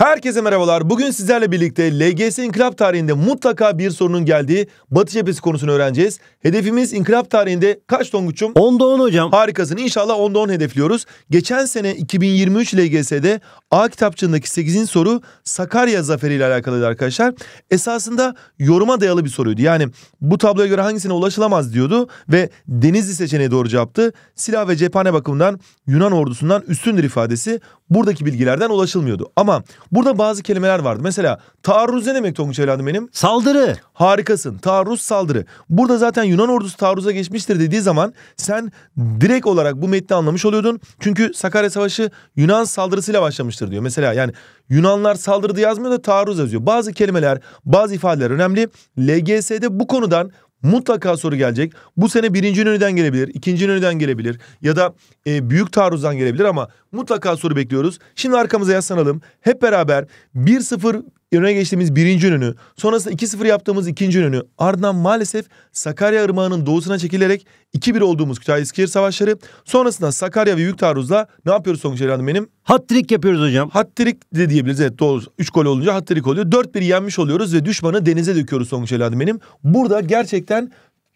Herkese merhabalar. Bugün sizlerle birlikte LGS inkılap tarihinde mutlaka bir sorunun geldiği Batı Cephesi konusunu öğreneceğiz. Hedefimiz inkılap tarihinde kaç Tonguç'um? 10'da 10 hocam. Harikasın. İnşallah 10'da 10 hedefliyoruz. Geçen sene 2023 LGS'de A kitapçığındaki 8. soru Sakarya Zaferi ile alakalıydı arkadaşlar. Esasında yoruma dayalı bir soruydu. Yani bu tabloya göre hangisine ulaşılamaz diyordu ve Denizli seçeneği doğru cevaptı. Silah ve cephane bakımından Yunan ordusundan üstündür ifadesi buradaki bilgilerden ulaşılmıyordu. Ama burada bazı kelimeler vardı. Mesela taarruz ne demek Tonguç evladım benim? Saldırı. Harikasın. Taarruz, saldırı. Burada zaten Yunan ordusu taarruza geçmiştir dediği zaman sen direkt olarak bu metni anlamış oluyordun. Çünkü Sakarya Savaşı Yunan saldırısıyla başlamıştır diyor. Mesela yani Yunanlar saldırdı yazmıyor da taarruz yazıyor. Bazı kelimeler, bazı ifadeler önemli. LGS'de bu konudan mutlaka soru gelecek. Bu sene 1. İnönü'den gelebilir, 2. İnönü'den gelebilir ya da büyük taarruzdan gelebilir ama mutlaka soru bekliyoruz. Şimdi arkamıza yaslanalım. Hep beraber 1-0 öne geçtiğimiz 1. İnönü, sonrasında 2-0 yaptığımız 2. İnönü, ardından maalesef Sakarya Irmağı'nın doğusuna çekilerek 2-1 olduğumuz Kütahya-Eskişehir Savaşları, sonrasında Sakarya ve Büyük Taarruz'la ne yapıyoruz Tonguç evladım benim? Hat-trick yapıyoruz hocam. Hat-trick de diyebiliriz, evet doğru. 3 gol olunca hat-trick oluyor. 4-1 yenmiş oluyoruz ve düşmanı denize döküyoruz Tonguç evladım benim. Burada gerçekten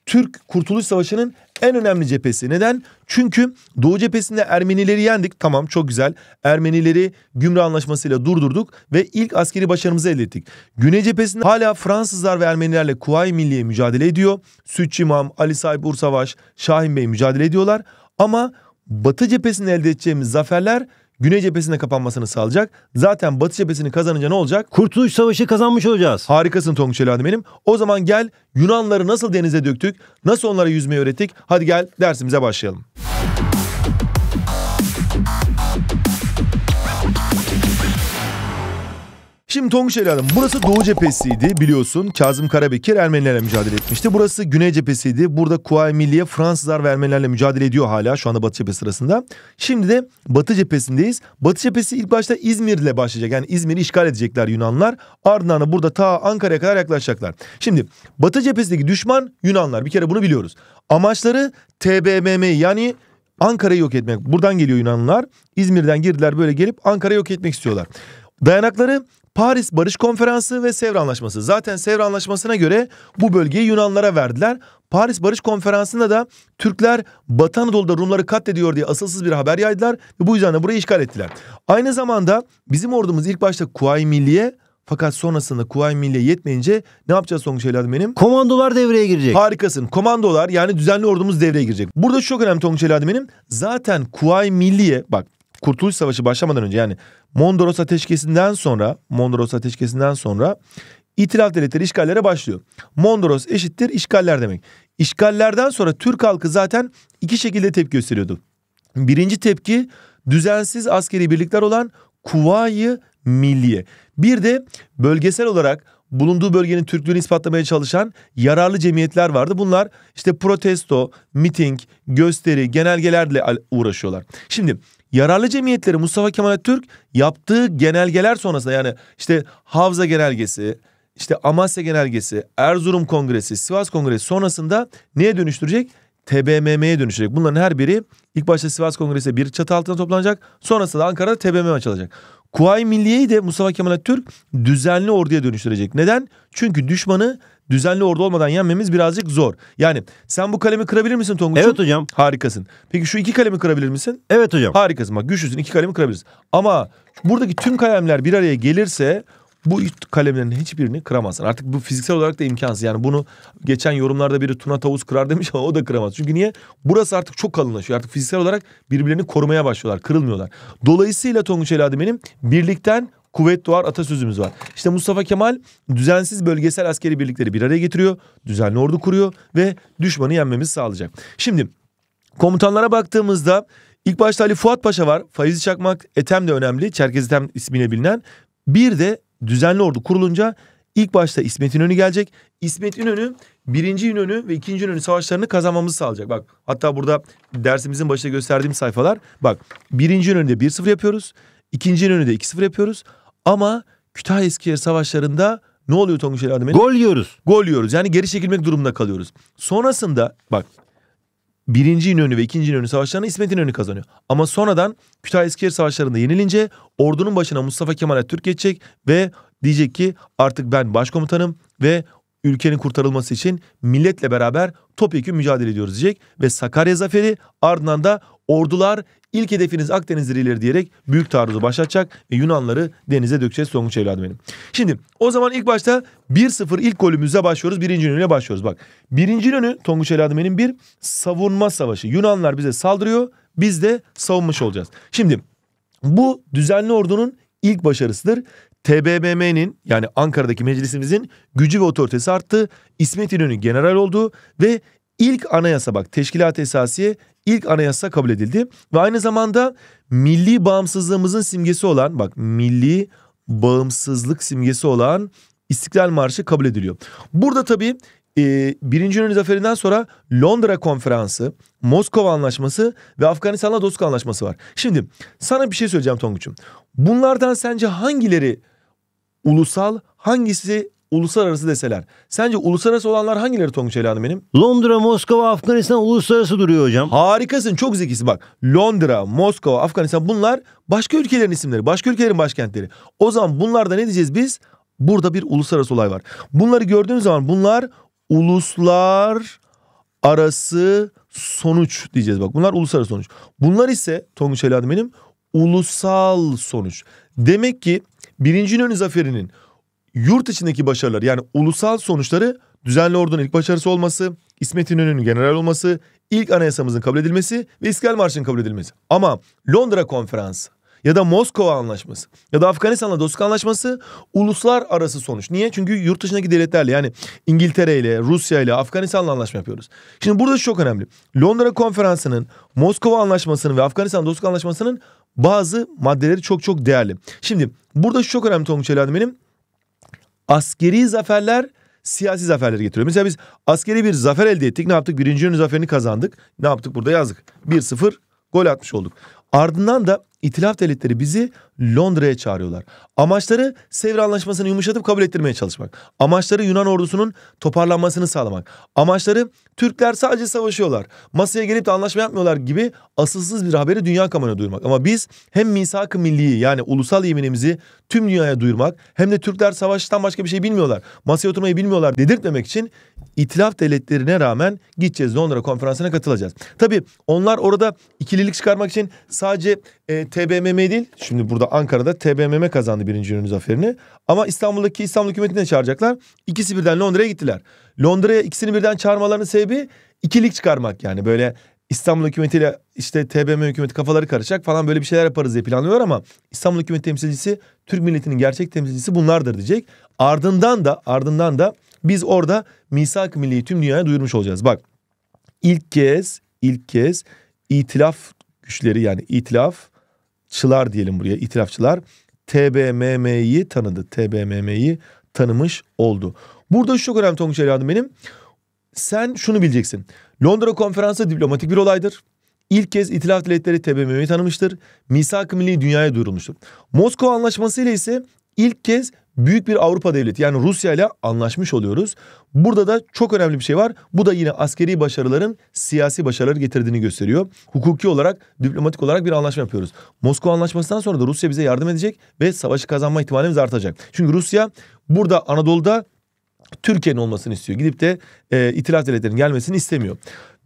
Türk Kurtuluş Savaşı'nın en önemli cephesi. Neden? Çünkü Doğu Cephesi'nde Ermenileri yendik. Tamam, çok güzel. Ermenileri Gümrü Anlaşması'yla durdurduk ve ilk askeri başarımızı elde ettik. Güney Cephesi'nde hala Fransızlar ve Ermenilerle Kuvay-ı Milliye mücadele ediyor. Sütçü İmam, Ali Sahip Ur Savaş, Şahin Bey mücadele ediyorlar. Ama Batı Cephesi'nde elde edeceğimiz zaferler Güney Cephesi'ne kapanmasını sağlayacak. Zaten Batı Cephesi'ni kazanınca ne olacak? Kurtuluş Savaşı kazanmış olacağız. Harikasın Tonguç evladım benim. O zaman gel Yunanları nasıl denize döktük, nasıl onlara yüzmeyi öğrettik. Hadi gel dersimize başlayalım. Şimdi Tonguç evladım, burası Doğu Cephesi'ydi biliyorsun. Kazım Karabekir Ermenilerle mücadele etmişti. Burası Güney Cephesi'ydi. Burada Kuvay-ı Milliye Fransızlar ve Ermenilerle mücadele ediyor hala. Şu anda Batı Cephesi sırasında. Şimdi de Batı Cephesi'ndeyiz. Batı Cephesi ilk başta İzmir'le başlayacak. Yani İzmir'i işgal edecekler Yunanlar. Ardından da burada ta Ankara'ya kadar yaklaşacaklar. Şimdi Batı Cephesi'ndeki düşman Yunanlar. Bir kere bunu biliyoruz. Amaçları TBMM yani Ankara'yı yok etmek. Buradan geliyor Yunanlar. İzmir'den girdiler, böyle gelip Ankara'yı yok etmek istiyorlar. Dayanakları Paris Barış Konferansı ve Sevr Anlaşması. Zaten Sevr Anlaşması'na göre bu bölgeyi Yunanlara verdiler. Paris Barış Konferansı'nda da Türkler Batı Anadolu'da Rumları katlediyor diye asılsız bir haber yaydılar ve bu yüzden de burayı işgal ettiler. Aynı zamanda bizim ordumuz ilk başta Kuvay-ı Milliye, fakat sonrasında Kuvay-ı Milliye yetmeyince ne yapacağız Tonguç evladım benim? Komandolar devreye girecek. Harikasın. Komandolar yani düzenli ordumuz devreye girecek. Burada çok önemli Tonguç evladım benim. Zaten Kuvay-ı Milliye, bak Kurtuluş Savaşı başlamadan önce yani Mondros Ateşkesi'nden sonra İtilaf Devletleri işgallere başlıyor. Mondros eşittir işgaller demek. İşgallerden sonra Türk halkı zaten iki şekilde tepki gösteriyordu. Birinci tepki düzensiz askeri birlikler olan Kuvay-ı Milliye. Bir de bölgesel olarak bulunduğu bölgenin Türklüğünü ispatlamaya çalışan yararlı cemiyetler vardı. Bunlar işte protesto, miting, gösteri, genelgelerle uğraşıyorlar. Şimdi yararlı cemiyetleri Mustafa Kemal Atatürk yaptığı genelgeler sonrasında yani işte Havza Genelgesi, işte Amasya Genelgesi, Erzurum Kongresi, Sivas Kongresi sonrasında neye dönüştürecek? TBMM'ye dönüşecek. Bunların her biri ilk başta Sivas Kongresi'ne bir çatı altında toplanacak. Sonrasında da Ankara'da TBMM açılacak. Kuvay-ı Milliye'yi de Mustafa Kemal Atatürk düzenli orduya dönüştürecek. Neden? Çünkü düşmanı düzenli ordu olmadan yenmemiz birazcık zor. Yani sen bu kalemi kırabilir misin Tonguç'um? Evet hocam. Harikasın. Peki şu iki kalemi kırabilir misin? Evet hocam. Harikasın. Bak güçlüsün, iki kalemi kırabiliriz. Ama buradaki tüm kalemler bir araya gelirse bu kalemlerin hiçbirini kıramazsın. Artık bu fiziksel olarak da imkansız. Yani bunu geçen yorumlarda biri Tuna tavus kırar demiş ama o da kıramaz. Çünkü niye? Burası artık çok kalınlaşıyor. Artık fiziksel olarak birbirlerini korumaya başlıyorlar. Kırılmıyorlar. Dolayısıyla Tonguç evladım benim birlikten kuvvet doğar atasözümüz var. İşte Mustafa Kemal düzensiz bölgesel askeri birlikleri bir araya getiriyor. Düzenli ordu kuruyor ve düşmanı yenmemizi sağlayacak. Şimdi komutanlara baktığımızda ilk başta Ali Fuat Paşa var. Faizi Çakmak Ethem de önemli. Çerkez Ethem ismiyle bilinen. Bir de düzenli ordu kurulunca ilk başta İsmet İnönü gelecek. İsmet İnönü 1. İnönü ve 2. İnönü savaşlarını kazanmamızı sağlayacak. Bak hatta burada dersimizin başında gösterdiğim sayfalar. Bak 1. İnönü'de 1-0 yapıyoruz. 2. İnönü'de 2-0 yapıyoruz. Ama Kütahya-Eskişehir Savaşları'nda ne oluyor Tonguç evladım benim? Gol yiyoruz. Gol yiyoruz. Yani geri çekilmek durumunda kalıyoruz. Sonrasında bak 1. İnönü ve 2. İnönü savaşlarını İsmet İnönü kazanıyor. Ama sonradan Kütahya-Eskişehir Savaşları'nda yenilince ordunun başına Mustafa Kemal Atatürk geçecek ve diyecek ki artık ben başkomutanım ve ülkenin kurtarılması için milletle beraber topyekun mücadele ediyoruz diyecek. Ve Sakarya Zaferi, ardından da ordular ilk hedefiniz Akdeniz'dir ileri diyerek büyük taarruzu başlatacak ve Yunanları denize dökeceğiz Songuç evladım benim. Şimdi o zaman ilk başta 1-0 ilk golümüze başlıyoruz. 1. İnönü'yle başlıyoruz bak. 1. İnönü Tonguç evladım benim bir savunma savaşı. Yunanlar bize saldırıyor, biz de savunmuş olacağız. Şimdi bu düzenli ordunun ilk başarısıdır. TBMM'nin yani Ankara'daki meclisimizin gücü ve otoritesi arttı. İsmet İnönü general oldu ve ilk anayasa bak Teşkilat-ı Esasiye ilk anayasa kabul edildi. Ve aynı zamanda milli bağımsızlığımızın simgesi olan bak milli bağımsızlık simgesi olan İstiklal Marşı kabul ediliyor. Burada tabii 1. İnönü Zaferi'nden sonra Londra Konferansı, Moskova Anlaşması ve Afganistan'la Dostluk Anlaşması var. Şimdi sana bir şey söyleyeceğim Tonguç'um. Bunlardan sence hangileri ulusal, hangisi uluslararası deseler? Sence uluslararası olanlar hangileri Tonguç Hanım benim? Londra, Moskova, Afganistan uluslararası duruyor hocam. Harikasın, çok zekisi bak. Londra, Moskova, Afganistan bunlar başka ülkelerin isimleri, başka ülkelerin başkentleri. O zaman bunlarda ne diyeceğiz biz? Burada bir uluslararası olay var. Bunları gördüğünüz zaman bunlar uluslar arası sonuç diyeceğiz bak. Bunlar uluslararası sonuç. Bunlar ise Tonguç Hanım benim ulusal sonuç. Demek ki 1. İnönü Zaferi'nin yurt içindeki başarıları yani ulusal sonuçları düzenli ordunun ilk başarısı olması, İsmet İnönü'nün general olması, ilk anayasamızın kabul edilmesi ve İstiklal Marşı'nın kabul edilmesi. Ama Londra Konferansı ya da Moskova Anlaşması ya da Afganistan'la Dostluk Anlaşması uluslararası sonuç. Niye? Çünkü yurt dışındaki devletlerle yani İngiltere ile, Rusya ile, Afganistan'la anlaşma yapıyoruz. Şimdi burada çok önemli. Londra Konferansı'nın, Moskova Anlaşması'nın ve Afganistan Dostluk Anlaşması'nın bazı maddeleri çok değerli. Şimdi burada şu çok önemli Tonguç Elhan'ım benim. Askeri zaferler siyasi zaferleri getiriyor. Mesela biz askeri bir zafer elde ettik. Ne yaptık? 1. İnönü zaferini kazandık. Ne yaptık? Burada yazdık. 1-0 gol atmış olduk. Ardından da İtilaf Devletleri bizi Londra'ya çağırıyorlar. Amaçları Sevr Anlaşması'nı yumuşatıp kabul ettirmeye çalışmak. Amaçları Yunan ordusunun toparlanmasını sağlamak. Amaçları Türkler sadece savaşıyorlar. Masaya gelip de anlaşma yapmıyorlar gibi asılsız bir haberi dünya kamuoyuna duyurmak. Ama biz hem misak-ı milliyi yani ulusal yeminimizi tüm dünyaya duyurmak hem de Türkler savaştan başka bir şey bilmiyorlar. Masaya oturmayı bilmiyorlar dedirtmemek için İtilaf Devletleri'ne rağmen gideceğiz Londra Konferansı'na katılacağız. Tabii onlar orada ikililik çıkarmak için sadece TBMM değil. Şimdi burada Ankara'da TBMM kazandı 1. İnönü zaferini. Ama İstanbul hükümetini de çağıracaklar. İkisi birden Londra'ya gittiler. Londra'ya ikisini birden çağırmalarının sebebi ikilik çıkarmak yani. Böyle İstanbul hükümetiyle işte TBMM hükümeti kafaları karışacak falan böyle bir şeyler yaparız diye planlıyorlar ama İstanbul hükümet temsilcisi Türk milletinin gerçek temsilcisi bunlardır diyecek. Ardından da biz orada misak-ı milliyi tüm dünyaya duyurmuş olacağız. Bak ilk kez itilaf güçleri yani itilafçılar diyelim buraya itilafçılar TBMM'yi tanıdı. TBMM'yi tanımış oldu. Burada şu çok önemli Tonguç evladım benim. Sen şunu bileceksin. Londra Konferansı diplomatik bir olaydır. İlk kez İtilaf Devletleri TBMM'yi tanımıştır. Misak-ı Milli dünyaya duyurulmuştur. Moskova Anlaşması ile ise ilk kez büyük bir Avrupa devleti yani Rusya ile anlaşmış oluyoruz. Burada da çok önemli bir şey var. Bu da yine askeri başarıların siyasi başarıları getirdiğini gösteriyor. Hukuki olarak, diplomatik olarak bir anlaşma yapıyoruz. Moskova Anlaşması'ndan sonra da Rusya bize yardım edecek ve savaşı kazanma ihtimalimiz artacak. Çünkü Rusya burada Anadolu'da Türkiye'nin olmasını istiyor. Gidip de İtilaf Devletleri'nin gelmesini istemiyor.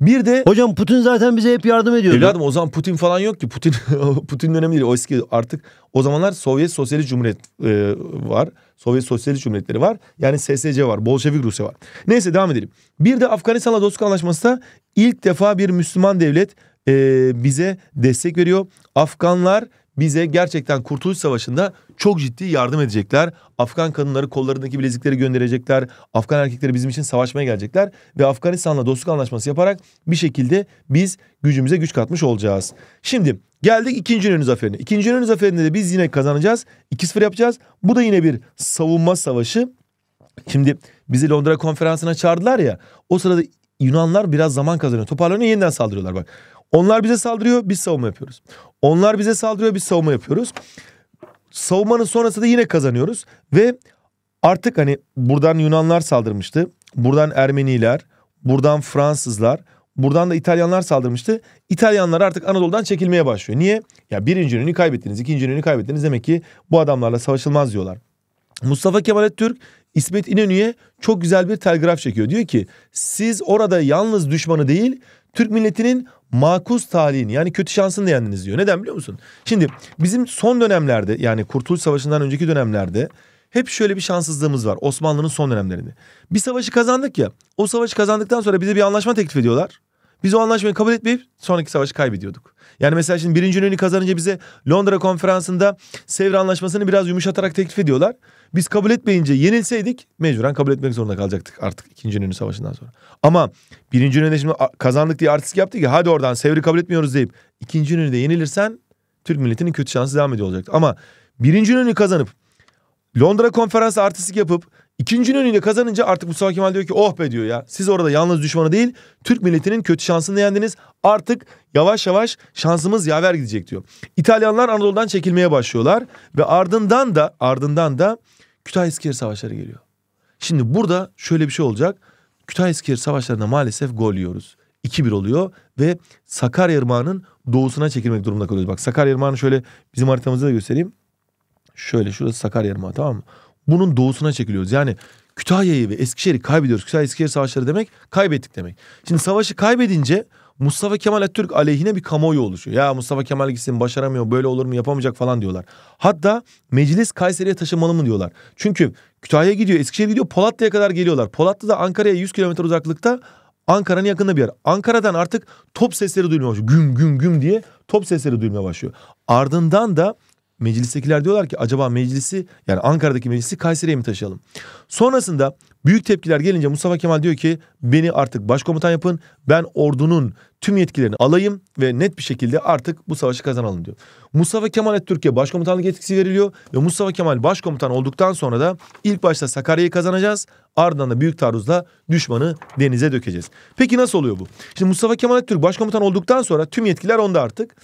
Bir de hocam Putin zaten bize hep yardım ediyor. Evladım o zaman Putin falan yok ki. Putin dönemi değil. O eski artık o zamanlar Sovyet Sosyalist Cumhuriyet var. Sovyet Sosyalist Cumhuriyetleri var. Yani SSC var. Bolşevik Rusya var. Neyse devam edelim. Bir de Afganistan'la Dostluk Anlaşması'nda ilk defa bir Müslüman devlet bize destek veriyor. Afganlar bize gerçekten Kurtuluş Savaşı'nda çok ciddi yardım edecekler. Afgan kadınları kollarındaki bilezikleri gönderecekler. Afgan erkekleri bizim için savaşmaya gelecekler. Ve Afganistan'la dostluk anlaşması yaparak bir şekilde biz gücümüze güç katmış olacağız. Şimdi geldik 2. İnönü Zaferi'ne. 2. İnönü Zaferi'nde de biz yine kazanacağız. 2-0 yapacağız. Bu da yine bir savunma savaşı. Şimdi bizi Londra Konferansı'na çağırdılar ya. O sırada Yunanlar biraz zaman kazanıyor. Toparlanıyor yeniden saldırıyorlar bak. Onlar bize saldırıyor, biz savunma yapıyoruz. Onlar bize saldırıyor, biz savunma yapıyoruz. Savunmanın sonrası da yine kazanıyoruz. Ve artık hani buradan Yunanlar saldırmıştı. Buradan Ermeniler, buradan Fransızlar, Buradan da İtalyanlar saldırmıştı. İtalyanlar artık Anadolu'dan çekilmeye başlıyor. Niye? Ya birinci yönünü kaybettiniz, ikinci yönünü kaybettiniz. Demek ki bu adamlarla savaşılmaz diyorlar. Mustafa Kemal Atatürk İsmet İnönü'ye çok güzel bir telgraf çekiyor. Diyor ki siz orada yalnız düşmanı değil, Türk milletinin makus talihini, yani kötü şansını da yendiniz diyor. Neden biliyor musun? Şimdi bizim son dönemlerde, yani Kurtuluş Savaşı'ndan önceki dönemlerde hep şöyle bir şanssızlığımız var Osmanlı'nın son dönemlerinde. Bir savaşı kazandık ya, o savaşı kazandıktan sonra bize bir anlaşma teklif ediyorlar. Biz o anlaşmayı kabul etmeyip sonraki savaşı kaybediyorduk. Yani mesela şimdi birinci önünü kazanınca bize Londra Konferansı'nda Sevr Anlaşması'nı biraz yumuşatarak teklif ediyorlar. Biz kabul etmeyince yenilseydik mecburen kabul etmek zorunda kalacaktık artık ikinci önünü savaşından sonra. Ama birinci önünde şimdi kazandık diye artistlik yaptı ki hadi oradan Sevr'i kabul etmiyoruz deyip ikinci önünde yenilirsen Türk milletinin kötü şansı devam ediyor olacaktı. Ama birinci önünü kazanıp Londra Konferansı artistlik yapıp İkinci önüyle kazanınca artık Mustafa Kemal diyor ki oh be diyor ya, siz orada yalnız düşmanı değil Türk milletinin kötü şansını yendiniz, artık yavaş yavaş şansımız yaver gidecek diyor. İtalyanlar Anadolu'dan çekilmeye başlıyorlar ve ardından da Kütahya-Eskişehir Savaşları geliyor. Şimdi burada şöyle bir şey olacak, Kütahya-Eskişehir Savaşları'nda maalesef gol yiyoruz. 2-1 oluyor ve Sakarya Irmağı'nın doğusuna çekilmek durumunda kalıyoruz. Bak Sakarya Irmağı'nı şöyle bizim haritamızda da göstereyim. Şöyle şurası Sakarya Irmağı, tamam mı? Bunun doğusuna çekiliyoruz. Yani Kütahya'yı ve Eskişehir'i kaybediyoruz. Kütahya-Eskişehir Savaşları demek kaybettik demek. Şimdi savaşı kaybedince Mustafa Kemal Atatürk aleyhine bir kamuoyu oluşuyor. Ya Mustafa Kemal gitsin, başaramıyor, böyle olur mu, yapamayacak falan diyorlar. Hatta meclis Kayseri'ye taşınmalı mı diyorlar. Çünkü Kütahya gidiyor, Eskişehir gidiyor, Polatlı'ya kadar geliyorlar. Polatlı'da Ankara'ya 100 kilometre uzaklıkta, Ankara'nın yakında bir yer. Ankara'dan artık top sesleri duyulmaya başlıyor. Güm güm güm diye top sesleri duyulmaya başlıyor. Ardından da meclistekiler diyorlar ki acaba meclisi, yani Ankara'daki meclisi Kayseri'ye mi taşıyalım? Sonrasında büyük tepkiler gelince Mustafa Kemal diyor ki beni artık başkomutan yapın, ben ordunun tüm yetkilerini alayım ve net bir şekilde artık bu savaşı kazanalım diyor. Mustafa Kemal Atatürk'e başkomutanlık yetkisi veriliyor ve Mustafa Kemal başkomutan olduktan sonra da ilk başta Sakarya'yı kazanacağız, ardından da büyük taarruzla düşmanı denize dökeceğiz. Peki nasıl oluyor bu? Şimdi Mustafa Kemal Atatürk başkomutan olduktan sonra tüm yetkiler onda artık.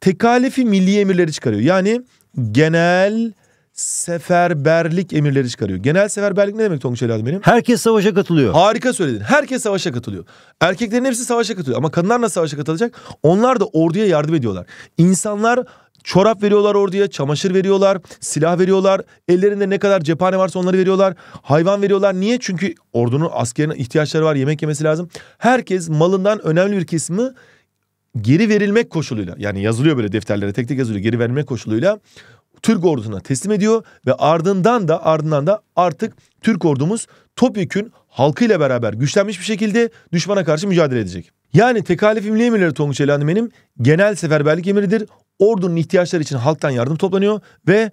Tekalif-i Milliye emirleri çıkarıyor. Yani genel seferberlik emirleri çıkarıyor. Genel seferberlik ne demek Tonguç evladım benim? Herkes savaşa katılıyor. Harika söyledin. Herkes savaşa katılıyor. Erkeklerin hepsi savaşa katılıyor. Ama kadınlar nasıl savaşa katılacak? Onlar da orduya yardım ediyorlar. İnsanlar çorap veriyorlar orduya, çamaşır veriyorlar, silah veriyorlar. Ellerinde ne kadar cephane varsa onları veriyorlar. Hayvan veriyorlar. Niye? Çünkü ordunun, askerine ihtiyaçları var. Yemek yemesi lazım. Herkes malından önemli bir kesimi geri verilmek koşuluyla, yani yazılıyor böyle defterlere, tek tek yazılıyor, geri verilmek koşuluyla Türk ordusuna teslim ediyor ve ardından da artık Türk ordumuz topyekün halkıyla beraber güçlenmiş bir şekilde düşmana karşı mücadele edecek. Yani tekalif-i milliye emirleri Tonguç Elhan'ın benim genel seferberlik emiridir. Ordunun ihtiyaçları için halktan yardım toplanıyor ve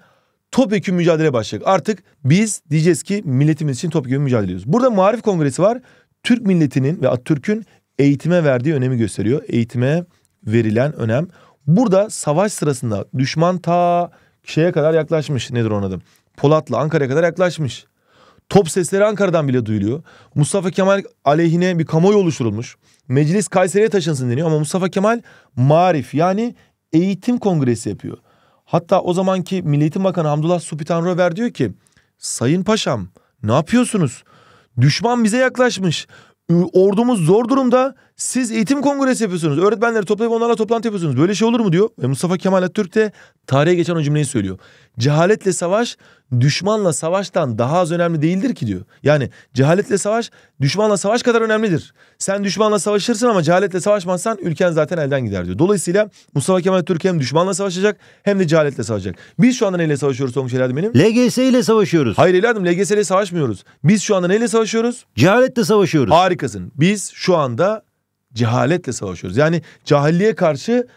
topyekün mücadele başlayacak. Artık biz diyeceğiz ki milletimiz için topyekün mücadele ediyoruz. Burada Maarif Kongresi var. Türk milletinin ve Atatürk'ün eğitime verdiği önemi gösteriyor. Eğitime verilen önem. Burada savaş sırasında düşman ta şeye kadar yaklaşmış. Nedir onun adı? Polatlı, Ankara'ya kadar yaklaşmış. Top sesleri Ankara'dan bile duyuluyor. Mustafa Kemal aleyhine bir kamuoyu oluşturulmuş. Meclis Kayseri'ye taşınsın deniyor ama Mustafa Kemal Maarif, yani eğitim kongresi yapıyor. Hatta o zamanki Milli Eğitim Bakanı Hamdullah Supitanrover diyor ki Sayın Paşam ne yapıyorsunuz? Düşman bize yaklaşmış. Ordumuz zor durumda, siz eğitim kongresi yapıyorsunuz, öğretmenleri toplayıp onlarla toplantı yapıyorsunuz, böyle şey olur mu diyor. Ve Mustafa Kemal Atatürk de tarihe geçen o cümleyi söylüyor. Cehaletle savaş düşmanla savaştan daha az önemli değildir ki diyor. Yani cehaletle savaş düşmanla savaş kadar önemlidir. Sen düşmanla savaşırsın ama cehaletle savaşmazsan ülken zaten elden gider diyor. Dolayısıyla Mustafa Kemal Atatürk hem düşmanla savaşacak hem de cehaletle savaşacak. Biz şu anda neyle savaşıyoruz Tonguç evladım benim? LGS ile savaşıyoruz. Hayır evladım, LGS ile savaşmıyoruz. Biz şu anda neyle savaşıyoruz? Cehaletle savaşıyoruz. Harikasın. Biz şu anda cehaletle savaşıyoruz. Yani cahilliğe karşı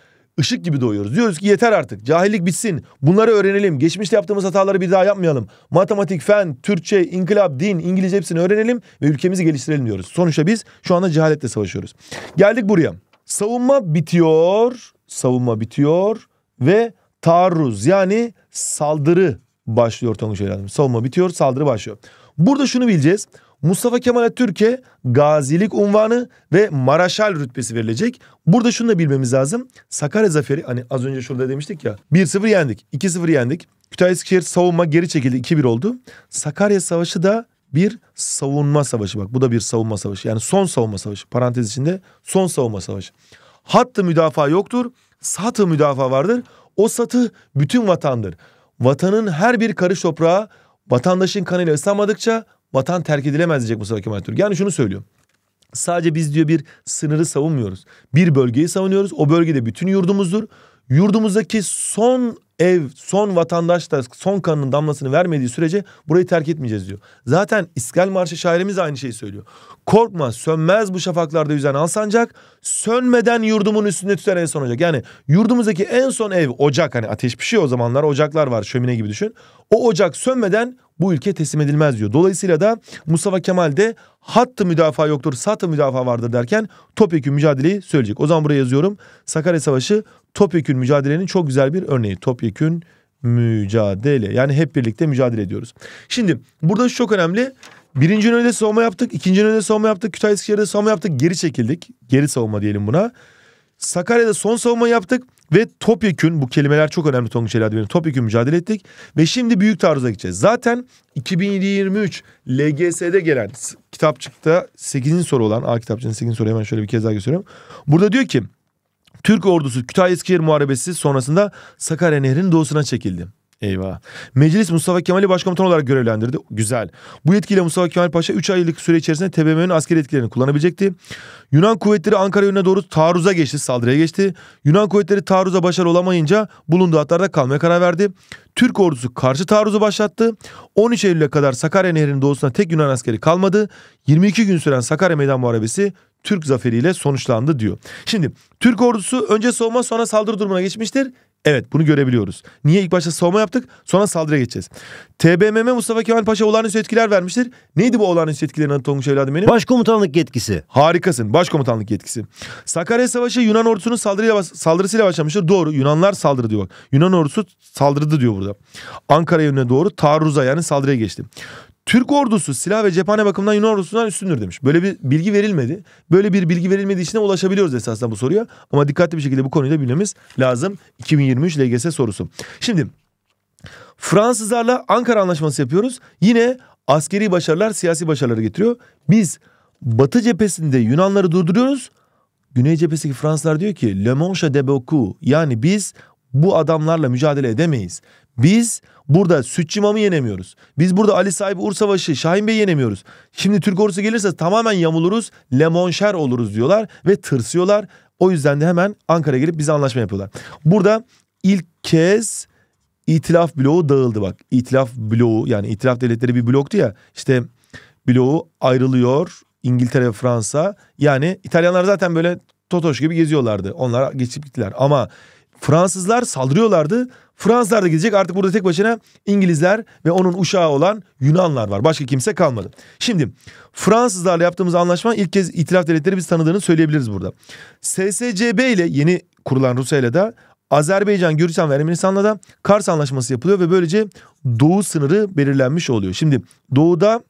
ışık gibi doğuyoruz. Diyoruz ki yeter artık. Cahillik bitsin. Bunları öğrenelim. Geçmişte yaptığımız hataları bir daha yapmayalım. Matematik, fen, Türkçe, inkılap, din, İngilizce hepsini öğrenelim ve ülkemizi geliştirelim diyoruz. Sonuçta biz şu anda cehaletle savaşıyoruz. Geldik buraya. Savunma bitiyor. Savunma bitiyor ve taarruz, yani saldırı başlıyor Tonguç evladım. Savunma bitiyor, saldırı başlıyor. Burada şunu bileceğiz. Mustafa Kemal Atatürk'e gazilik unvanı ve maraşal rütbesi verilecek. Burada şunu da bilmemiz lazım. Sakarya Zaferi, hani az önce şurada demiştik ya. 1-0 yendik, 2-0 yendik. Kütahya-Eskişehir savunma geri çekildi, 2-1 oldu. Sakarya Savaşı da bir savunma savaşı. Bak bu da bir savunma savaşı. Yani son savunma savaşı. Parantez içinde son savunma savaşı. Hattı müdafaa yoktur. Satı müdafaa vardır. O satı bütün vatandır. Vatanın her bir karış toprağı vatandaşın kanıyla ıslanmadıkça vatan terk edilemez diyecek Mustafa Kemal Atatürk. Yani şunu söylüyor. Sadece biz diyor bir sınırı savunmuyoruz. Bir bölgeyi savunuyoruz. O bölgede bütün yurdumuzdur. Yurdumuzdaki son ev, son vatandaş da son kanının damlasını vermediği sürece burayı terk etmeyeceğiz diyor. Zaten İstiklal Marşı şairimiz aynı şeyi söylüyor. Korkma sönmez bu şafaklarda yüzen alsancak, sönmeden yurdumun üstünde tüten en son ocak. Yani yurdumuzdaki en son ev, ocak, hani ateş pişiyor o zamanlar, ocaklar var şömine gibi düşün. O ocak sönmeden bu ülke teslim edilmez diyor. Dolayısıyla da Mustafa Kemal de hattı müdafaa yoktur, satı müdafaa vardır derken topyekün mücadeleyi söyleyecek. O zaman buraya yazıyorum. Sakarya Savaşı topyekün mücadelenin çok güzel bir örneği. Topyekün mücadele. Yani hep birlikte mücadele ediyoruz. Şimdi burada şu çok önemli. Birinci İnönü'de savunma yaptık. İkinci İnönü'de savunma yaptık. Kütahya-Eskişehir'de savunma yaptık. Geri çekildik. Geri savunma diyelim buna. Sakarya'da son savunma yaptık. Ve topyekün, bu kelimeler çok önemli Tonguç Ali Adem'in, topyekün mücadele ettik. Ve şimdi büyük taarruza gideceğiz. Zaten 2023 LGS'de gelen kitapçıkta 8. soru olan, A kitapçının 8. soru, hemen şöyle bir kez daha gösteriyorum. Burada diyor ki Türk ordusu Kütahya-Eskişehir Muharebesi sonrasında Sakarya Nehri'nin doğusuna çekildi. Eyvah. Meclis Mustafa Kemal'i başkomutan olarak görevlendirdi. Güzel. Bu yetkiyle Mustafa Kemal Paşa 3 aylık süre içerisinde TBMM'nin askeri yetkilerini kullanabilecekti. Yunan kuvvetleri Ankara yönüne doğru taarruza geçti, saldırıya geçti. Yunan kuvvetleri taarruza başarılı olamayınca bulunduğu hatlarda kalmaya karar verdi. Türk ordusu karşı taarruzu başlattı. 13 Eylül'e kadar Sakarya Nehri'nin doğusuna tek Yunan askeri kalmadı. 22 gün süren Sakarya Meydan Muharebesi Türk zaferiyle sonuçlandı diyor. Şimdi Türk ordusu önce savunma sonra saldırı durumuna geçmiştir. Evet, bunu görebiliyoruz. Niye? İlk başta savunma yaptık, sonra saldırıya geçeceğiz. TBMM Mustafa Kemal Paşa olağanüstü yetkiler vermiştir. Neydi bu olağanüstü yetkilerin adı Tonguç evladım benim? Başkomutanlık yetkisi. Harikasın, başkomutanlık yetkisi. Sakarya Savaşı Yunan ordusunun saldırısıyla başlamıştır. Doğru, Yunanlar saldırdı diyor bak. Yunan ordusu saldırdı diyor burada. Ankara yönüne doğru taarruza, yani saldırıya geçti. Türk ordusu silah ve cephane bakımından Yunan ordusundan üstündür demiş. Böyle bir bilgi verilmedi. Böyle bir bilgi verilmediği için de ulaşabiliyoruz esasında bu soruya. Ama dikkatli bir şekilde bu konuyu da bilmemiz lazım. 2023 LGS sorusu. Şimdi Fransızlarla Ankara Anlaşması yapıyoruz. Yine askeri başarılar siyasi başarıları getiriyor. Biz Batı cephesinde Yunanları durduruyoruz. Güney cephesindeki Fransızlar diyor ki Le Manche de Beaucoup, yani biz bu adamlarla mücadele edemeyiz. Biz burada Sütçü İmam'ı yenemiyoruz. Biz burada Ali Sahip Ur Savaşı, Şahin Bey'i yenemiyoruz. Şimdi Türk ordusu gelirse tamamen yamuluruz, lemonşer oluruz diyorlar ve tırsıyorlar. O yüzden de hemen Ankara'ya gelip bize anlaşma yapıyorlar. Burada ilk kez itilaf bloğu dağıldı bak. İtilaf bloğu, yani İtilaf Devletleri bir bloktu ya. İşte bloğu ayrılıyor, İngiltere ve Fransa. Yani İtalyanlar zaten böyle totoş gibi geziyorlardı. Onlar geçip gittiler ama Fransızlar saldırıyorlardı. Fransızlar da gidecek. Artık burada tek başına İngilizler ve onun uşağı olan Yunanlar var. Başka kimse kalmadı. Şimdi Fransızlarla yaptığımız anlaşma ilk kez İtilaf Devletleri biz tanıdığını söyleyebiliriz burada. SSCB ile, yeni kurulan Rusya ile de, Azerbaycan, Gürcistan ve Ermenistan'la da Kars Anlaşması yapılıyor ve böylece doğu sınırı belirlenmiş oluyor. Şimdi doğuda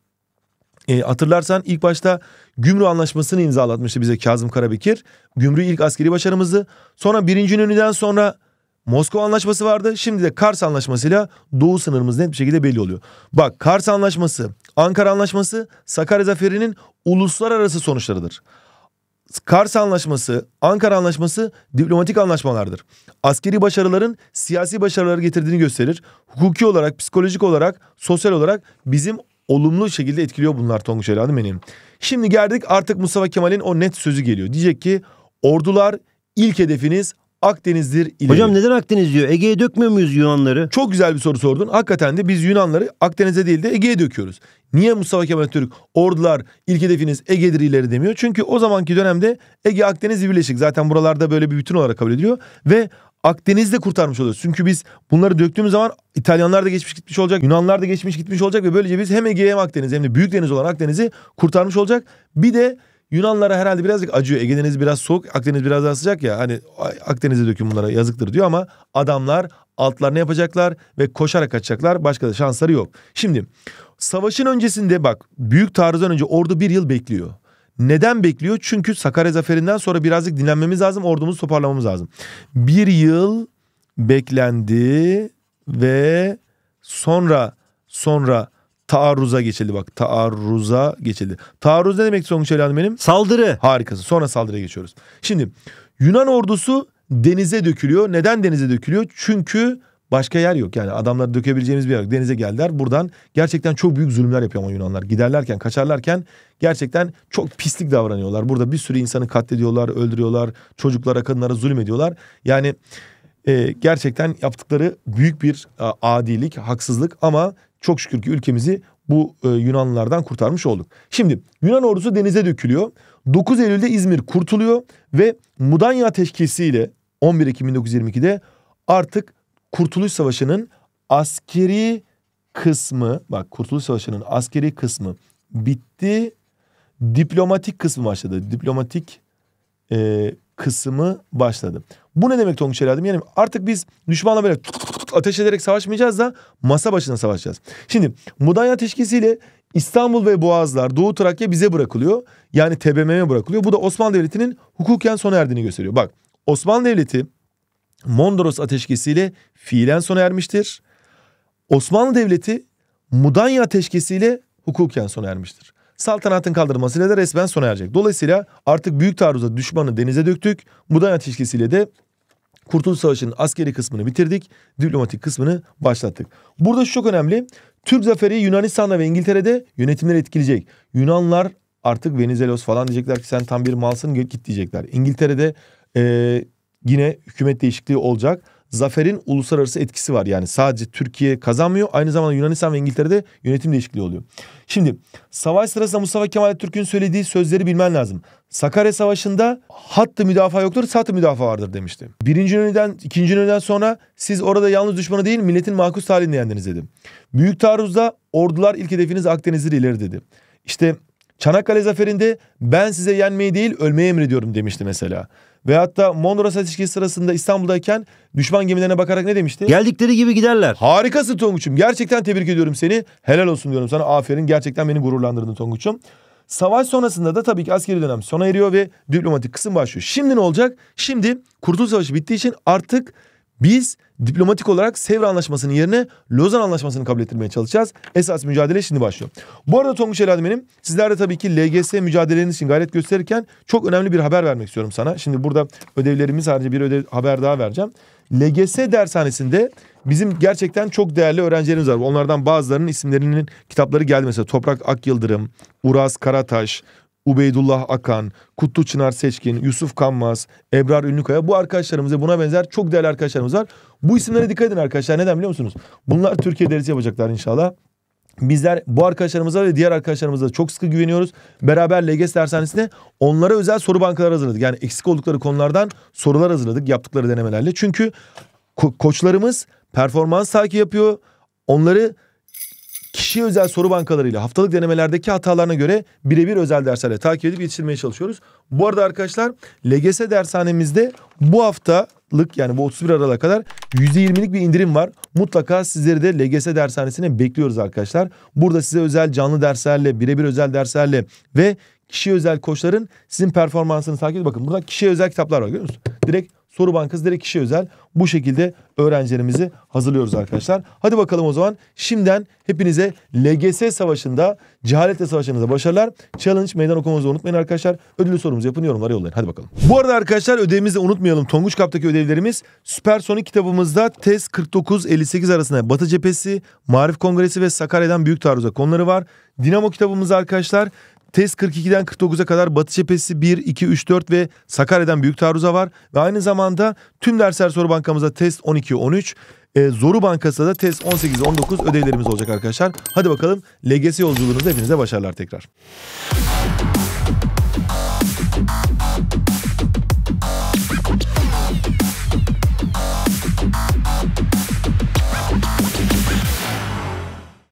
hatırlarsan ilk başta Gümrü Anlaşması'nı imzalatmıştı bize Kazım Karabekir. Gümrü ilk askeri başarımızdı. Sonra 1. İnönü'den sonra Moskova Anlaşması vardı. Şimdi de Kars Anlaşması'yla doğu sınırımız net bir şekilde belli oluyor. Bak, Kars Anlaşması, Ankara Anlaşması Sakarya Zaferi'nin uluslararası sonuçlarıdır. Kars Anlaşması, Ankara Anlaşması diplomatik anlaşmalardır. Askeri başarıların siyasi başarıları getirdiğini gösterir. Hukuki olarak, psikolojik olarak, sosyal olarak bizim olumlu şekilde etkiliyor bunlar Tonguç evladım benim. Şimdi geldik artık Mustafa Kemal'in o net sözü geliyor. Diyecek ki ordular ilk hedefiniz Akdeniz'dir ileri. Hocam neden Akdeniz diyor? Ege'ye dökmüyor muyuz Yunanları? Çok güzel bir soru sordun. Hakikaten de biz Yunanları Akdeniz'e değil de Ege'ye döküyoruz. Niye Mustafa Kemal Atatürk ordular ilk hedefiniz Ege'dir ileri demiyor? Çünkü o zamanki dönemde Ege Akdeniz birleşik. Zaten buralarda böyle bir bütün olarak kabul ediliyor ve Akdeniz'de kurtarmış oluyoruz. Çünkü biz bunları döktüğümüz zaman İtalyanlar da geçmiş gitmiş olacak, Yunanlar da geçmiş gitmiş olacak ve böylece biz hem Ege'ye hem Akdeniz, hem de büyük deniz olan Akdeniz'i kurtarmış olacak. Bir de Yunanlara herhalde birazcık acıyor. Ege Denizi biraz soğuk, Akdeniz biraz daha sıcak ya. Hani Akdeniz'e dökün bunlara, yazıktır diyor ama adamlar altlarını yapacaklar ve koşarak kaçacaklar. Başka da şansları yok. Şimdi savaşın öncesinde bak, büyük taarruzdan önce ordu bir yıl bekliyor. Neden bekliyor? Çünkü Sakarya Zaferi'nden sonra birazcık dinlenmemiz lazım. Ordumuzu toparlamamız lazım. Bir yıl beklendi ve sonra Taarruza geçildi bak. Taarruza geçildi. Taarruz ne demek sonuç Elhanım benim? Saldırı. Harikasın. Sonra saldırıya geçiyoruz. Şimdi Yunan ordusu denize dökülüyor. Neden denize dökülüyor? Çünkü başka yer yok. Yani adamları dökebileceğimiz bir yer yok. Denize geldiler. Buradan gerçekten çok büyük zulümler yapıyor ama Yunanlar. Giderlerken, kaçarlarken gerçekten çok pislik davranıyorlar. Burada bir sürü insanı katlediyorlar, öldürüyorlar. Çocuklara, kadınlara zulmediyorlar. Yani gerçekten yaptıkları büyük bir adilik, haksızlık ama çok şükür ki ülkemizi bu Yunanlılardan kurtarmış olduk. Şimdi Yunan ordusu denize dökülüyor. 9 Eylül'de İzmir kurtuluyor ve Mudanya Ateşkesi ile 11 Ekim 1922'de artık Kurtuluş Savaşı'nın askeri kısmı, bak Kurtuluş Savaşı'nın askeri kısmı bitti. Diplomatik kısmı başladı. Diplomatik kısmı başladı. Bu ne demek Tonguç Elhanım? Yani artık biz düşmanla böyle ateş ederek savaşmayacağız da masa başına savaşacağız. Şimdi Mudanya Ateşkesi ile İstanbul ve Boğazlar, Doğu Trakya bize bırakılıyor. Yani TBMM'ye bırakılıyor. Bu da Osmanlı Devleti'nin hukuken sona erdiğini gösteriyor. Bak Osmanlı Devleti Mondros Ateşkesi ile fiilen sona ermiştir. Osmanlı Devleti Mudanya Ateşkesi ile hukuken sona ermiştir. Saltanatın kaldırılmasıyla da resmen sona erecek. Dolayısıyla artık büyük taarruza düşmanı denize döktük. Mudanya Ateşkesi'yle de Kurtuluş Savaşı'nın askeri kısmını bitirdik. Diplomatik kısmını başlattık. Burada şu çok önemli. Türk zaferi Yunanistan'da ve İngiltere'de yönetimleri etkileyecek. Yunanlar artık Venizelos falan diyecekler ki sen tam bir malsın git diyecekler. İngiltere'de yine hükümet değişikliği olacak. Zaferin uluslararası etkisi var. Yani sadece Türkiye kazanmıyor. Aynı zamanda Yunanistan ve İngiltere'de yönetim değişikliği oluyor. Şimdi savaş sırasında Mustafa Kemal Atatürk'ün söylediği sözleri bilmen lazım. Sakarya Savaşı'nda hattı müdafaa yoktur, sattı müdafaa vardır demişti. Birinci İnönü'den, ikinci İnönü'den sonra siz orada yalnız düşmanı değil milletin makus talihini yendiniz dedi. Büyük taarruzda ordular ilk hedefiniz Akdeniz'dir ileri dedi. İşte Çanakkale Zaferi'nde ben size yenmeyi değil ölmeyi emrediyorum demişti mesela. Ve hatta Mondros Ateşkesi sırasında İstanbul'dayken düşman gemilerine bakarak ne demişti? Geldikleri gibi giderler. Harikasın Tonguç'um. Gerçekten tebrik ediyorum seni. Helal olsun diyorum sana. Aferin. Gerçekten beni gururlandırdın Tonguç'um. Savaş sonrasında da tabii ki askeri dönem sona eriyor ve diplomatik kısım başlıyor. Şimdi ne olacak? Şimdi Kurtuluş Savaşı bittiği için artık biz diplomatik olarak Sevr Anlaşması'nın yerine Lozan Anlaşması'nı kabul ettirmeye çalışacağız. Esas mücadele şimdi başlıyor. Bu arada Tonguç Elhanım benim, sizler de tabii ki LGS mücadeleleriniz için gayret gösterirken çok önemli bir haber vermek istiyorum sana. Şimdi burada ödevlerimiz harici bir haber daha vereceğim. LGS dershanesinde bizim gerçekten çok değerli öğrencilerimiz var. Onlardan bazılarının isimlerinin kitapları geldi. Mesela Toprak Akyıldırım, Uras Karataş, Ubeydullah Akan, Kutlu Çınar Seçkin, Yusuf Kanmaz, Ebrar Ünlükaya, bu arkadaşlarımıza, buna benzer çok değerli arkadaşlarımız var. Bu isimlere dikkat edin arkadaşlar. Neden biliyor musunuz? Bunlar Türkiye dersi yapacaklar inşallah. Bizler bu arkadaşlarımıza ve diğer arkadaşlarımıza çok sıkı güveniyoruz. Beraber LGS dershanesinde onlara özel soru bankaları hazırladık. Yani eksik oldukları konulardan sorular hazırladık yaptıkları denemelerle. Çünkü koçlarımız performans takibi yapıyor. Onları kişiye özel soru bankalarıyla haftalık denemelerdeki hatalarına göre birebir özel derslerle takip edip yetiştirmeye çalışıyoruz. Bu arada arkadaşlar LGS dershanemizde bu haftalık yani bu 31 Aralık'a kadar %20'lik bir indirim var. Mutlaka sizleri de LGS dershanesine bekliyoruz arkadaşlar. Burada size özel canlı derslerle, birebir özel derslerle ve kişiye özel koçların sizin performansını takip edin. Bakın burada kişiye özel kitaplar var, görüyor musunuz? Direkt soru bankası, direkt kişiye özel. Bu şekilde öğrencilerimizi hazırlıyoruz arkadaşlar. Hadi bakalım o zaman. Şimdiden hepinize LGS savaşında, cehaletle savaşınıza başarılar. Challenge meydan okumamızı unutmayın arkadaşlar. Ödüllü sorumuzu yapın, yorumlara yollayın. Hadi bakalım. Bu arada arkadaşlar ödevimizi unutmayalım. Tonguç Kap'taki ödevlerimiz Süpersonik kitabımızda tez 49-58 arasında Batı Cephesi, Maarif Kongresi ve Sakarya'dan Büyük Taarruza konuları var. Dinamo kitabımızda arkadaşlar tez 42'den 49'a kadar Batı Cephesi 1, 2, 3, 4 ve Sakarya'dan Büyük Taarruza var. Ve aynı zamanda tüm dersler soru bankamızda test 12, 13, Zoru Bankası'da da test 18, 19 ödevlerimiz olacak arkadaşlar. Hadi bakalım LGS yolculuğunuzda hepinize başarılar tekrar.